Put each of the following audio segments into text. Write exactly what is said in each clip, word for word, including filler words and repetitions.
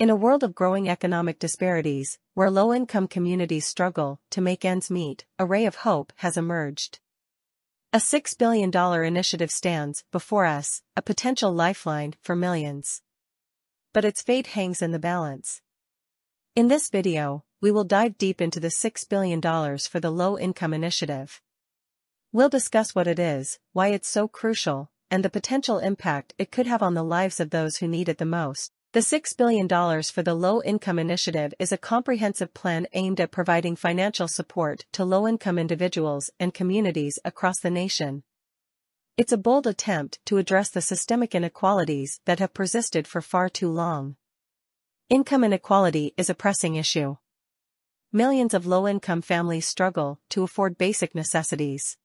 In a world of growing economic disparities, where low-income communities struggle to make ends meet, a ray of hope has emerged. A six billion dollars initiative stands before us, a potential lifeline for millions. But its fate hangs in the balance. In this video, we will dive deep into the six billion dollars for the low-income initiative. We'll discuss what it is, why it's so crucial, and the potential impact it could have on the lives of those who need it the most. The six billion dollars for the Low-Income Initiative is a comprehensive plan aimed at providing financial support to low-income individuals and communities across the nation. It's a bold attempt to address the systemic inequalities that have persisted for far too long. Income inequality is a pressing issue. Millions of low-income families struggle to afford basic necessities.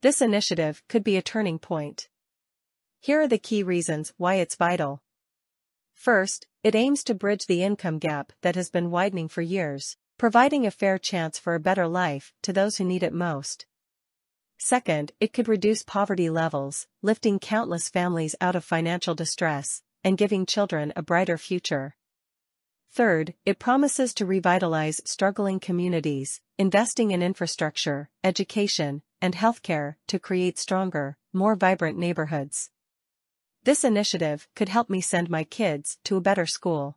This initiative could be a turning point. Here are the key reasons why it's vital. First, it aims to bridge the income gap that has been widening for years, providing a fair chance for a better life to those who need it most. Second, it could reduce poverty levels, lifting countless families out of financial distress, and giving children a brighter future. Third, it promises to revitalize struggling communities, investing in infrastructure, education, and healthcare to create stronger, more vibrant neighborhoods. This initiative could help me send my kids to a better school.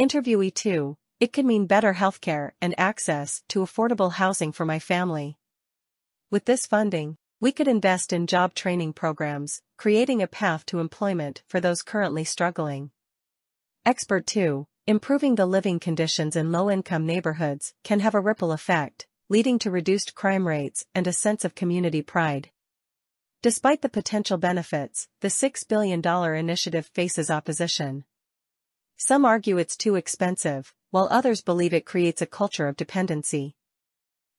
Interviewee two, it could mean better healthcare and access to affordable housing for my family. With this funding, we could invest in job training programs, creating a path to employment for those currently struggling. Expert two, improving the living conditions in low-income neighborhoods can have a ripple effect, leading to reduced crime rates and a sense of community pride. Despite the potential benefits, the six billion dollars initiative faces opposition. Some argue it's too expensive, while others believe it creates a culture of dependency.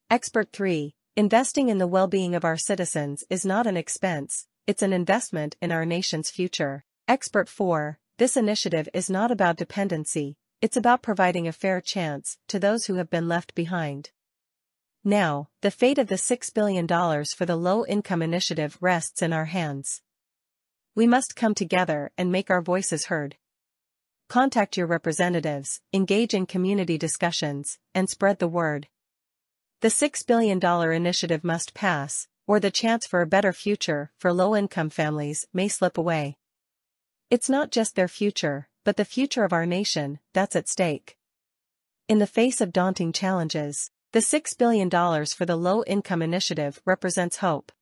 Expert three, investing in the well-being of our citizens is not an expense, it's an investment in our nation's future. Expert four, this initiative is not about dependency, it's about providing a fair chance to those who have been left behind. Now, the fate of the six billion dollars for the low-income initiative rests in our hands. We must come together and make our voices heard. Contact your representatives, engage in community discussions, and spread the word. The six billion dollars initiative must pass, or the chance for a better future for low-income families may slip away. It's not just their future, but the future of our nation that's at stake. In the face of daunting challenges, the six billion dollars for the Low-Income Initiative represents hope.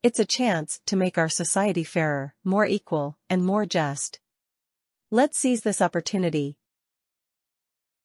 It's a chance to make our society fairer, more equal, and more just. Let's seize this opportunity,